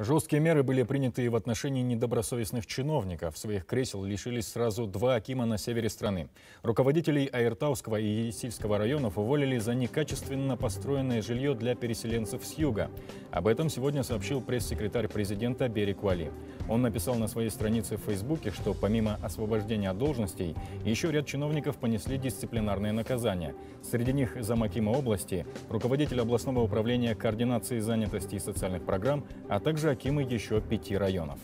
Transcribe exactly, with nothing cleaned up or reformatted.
Жесткие меры были приняты и в отношении недобросовестных чиновников. Своих кресел лишились сразу два акима на севере страны. Руководителей Айыртауского и Есильского районов уволили за некачественно построенное жилье для переселенцев с юга. Об этом сегодня сообщил пресс-секретарь президента Берик Уали. Он написал на своей странице в Фейсбуке, что помимо освобождения от должностей, еще ряд чиновников понесли дисциплинарные наказания. Среди них замакима области, руководитель областного управления координации занятости и социальных программ, а также акимы еще пяти районов.